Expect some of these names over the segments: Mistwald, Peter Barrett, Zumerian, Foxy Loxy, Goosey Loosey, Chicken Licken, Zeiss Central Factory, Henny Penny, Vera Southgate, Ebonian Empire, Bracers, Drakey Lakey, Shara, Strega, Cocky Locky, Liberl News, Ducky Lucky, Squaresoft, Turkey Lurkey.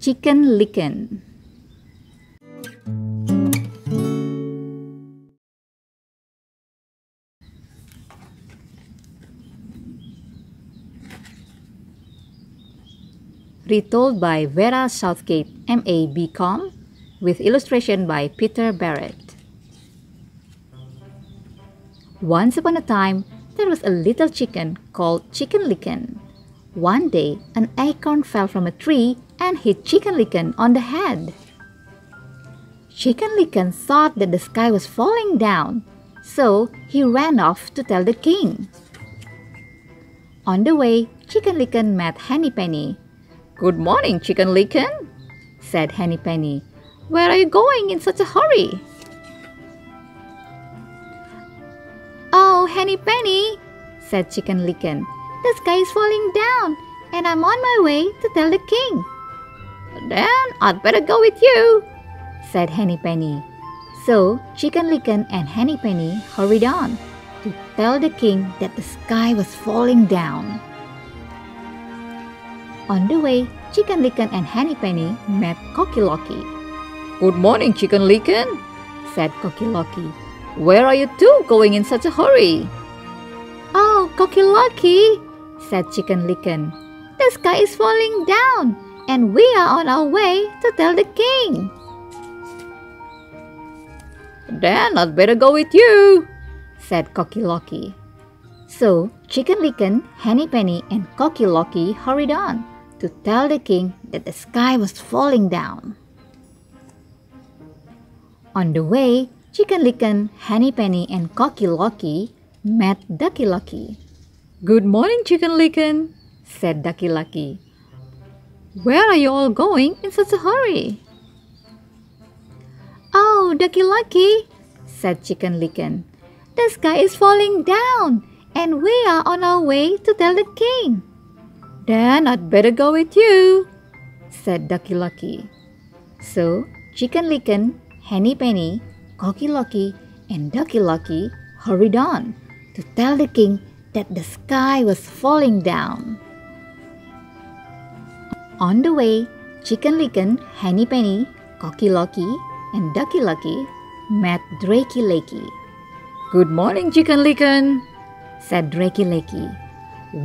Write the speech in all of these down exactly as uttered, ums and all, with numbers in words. Chicken Licken. Retold by Vera Southgate, M A B Com, with illustration by Peter Barrett. Once upon a time, there was a little chicken called Chicken Licken. One day, an acorn fell from a tree and hit Chicken Licken on the head. Chicken Licken thought that the sky was falling down, so he ran off to tell the king. On the way, Chicken Licken met Henny Penny. "Good morning, Chicken Licken," said Henny Penny. "Where are you going in such a hurry?" "Oh, Henny Penny," said Chicken Licken, "the sky is falling down, and I'm on my way to tell the king." "Then I'd better go with you," said Henny Penny. So Chicken Licken and Henny Penny hurried on to tell the king that the sky was falling down. On the way, Chicken Licken and Henny Penny met Cocky Locky. "Good morning, Chicken Licken," said Cocky Locky. "Where are you two going in such a hurry?" "Oh, Cocky Locky," said Chicken Licken, "the sky is falling down, and we are on our way to tell the king." "Then I'd better go with you," said Cocky Locky. So Chicken Licken, Henny Penny, and Cocky Locky hurried on to tell the king that the sky was falling down. On the way, Chicken Licken, Henny Penny, and Cocky Locky met Ducky Lucky. "Good morning, Chicken Licken," said Ducky Lucky. "Where are you all going in such a hurry?" "Oh, Ducky Lucky," said Chicken Licken, "the sky is falling down, and we are on our way to tell the king." "Then I'd better go with you," said Ducky Lucky. So Chicken Licken, Henny Penny, Cocky Locky, and Ducky Lucky hurried on to tell the king that the sky was falling down. On the way, Chicken Licken, Henny Penny, Cocky Locky, and Ducky Lucky met Drakey Lakey. "Good morning, Chicken Licken," said Drakey Lakey.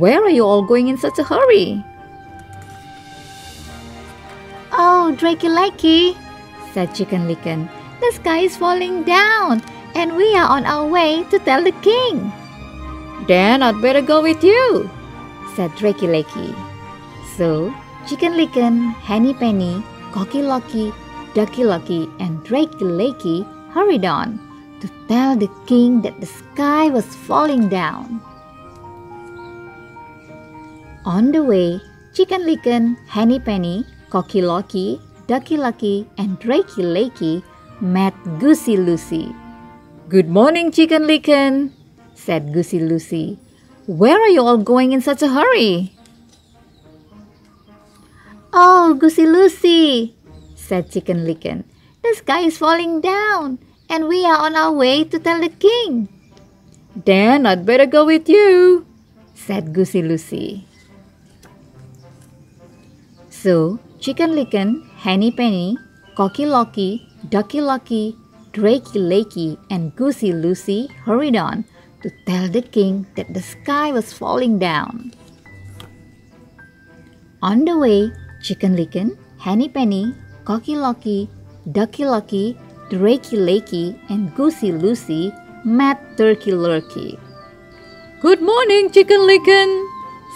"Where are you all going in such a hurry?" "Oh, Drakey Lakey," said Chicken Licken, "the sky is falling down, and we are on our way to tell the king." "Then I'd better go with you," said Drakey Lakey. So Chicken Licken, Henny Penny, Cocky Locky, Ducky Lucky, and Drakey Lakey hurried on to tell the king that the sky was falling down. On the way, Chicken Licken, Henny Penny, Cocky Locky, Ducky Lucky, and Drakey Lakey met Goosey Loosey. "Good morning, Chicken Licken," said Goosey Loosey. "Where are you all going in such a hurry?" "Oh, Goosey Loosey," said Chicken Licken, "the sky is falling down, and we are on our way to tell the king." "Then I'd better go with you," said Goosey Loosey. So Chicken Licken, Henny Penny, Cocky Locky, Ducky Lucky, Drakey Lakey, and Goosey Loosey hurried on to tell the king that the sky was falling down. On the way, Chicken Licken, Henny Penny, Cocky Locky, Ducky Lucky, Drakey Lakey, and Goosey Loosey met Turkey Lurkey. "Good morning, Chicken Licken,"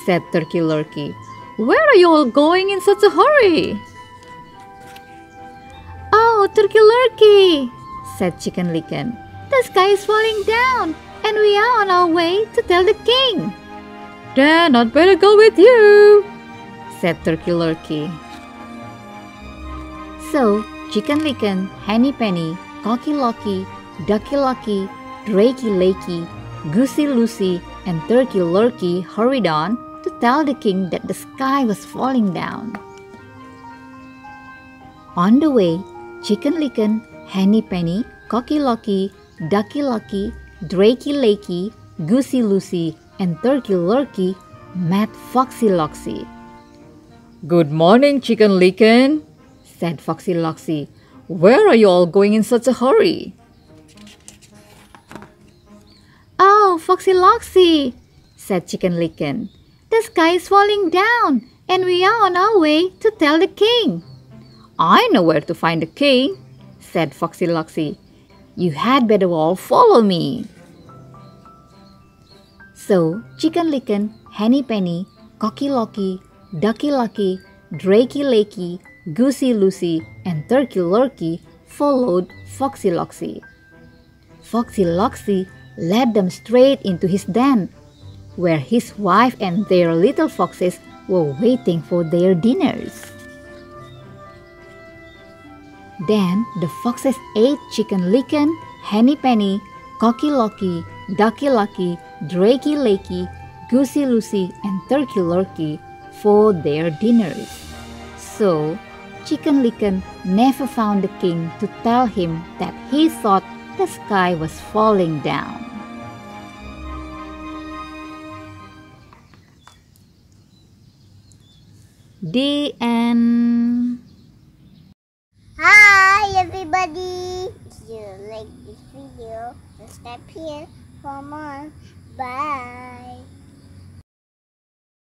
said Turkey Lurkey. "Where are you all going in such a hurry?" "Oh, Turkey Lurkey," said Chicken Licken, "the sky is falling down, and we are on our way to tell the king." "Then I'd better go with you," said Turkey Lurkey. So Chicken Licken, Henny Penny, Cocky Locky, Ducky Lucky, Drakey Lakey, Goosey Loosey, and Turkey Lurkey hurried on to tell the king that the sky was falling down. On the way, Chicken Licken, Henny Penny, Cocky Locky, Ducky Lucky, Drakey Lakey, Goosey Loosey, and Turkey Lurkey met Foxy Loxy. "Good morning, Chicken Licken," said Foxy Loxy. "Where are you all going in such a hurry?" "Oh, Foxy Loxy," said Chicken Licken, "the sky is falling down and we are on our way to tell the king." "I know where to find the king," said Foxy Loxy. "You had better all follow me." So Chicken Licken, Henny Penny, Cocky Locky, Ducky Lucky, Drakey Lakey, Goosey Loosey, and Turkey Lurkey followed Foxy Loxy. Foxy Loxy led them straight into his den, where his wife and their little foxes were waiting for their dinners. Then the foxes ate Chicken Licken, Henny Penny, Cocky Locky, Ducky Lucky, Drakey Lakey, Goosey Loosey, and Turkey Lurkey for their dinners. So Chicken Licken never found the king to tell him that he thought the sky was falling down. The end. Hi everybody! If you like this video, subscribe here for more. Bye!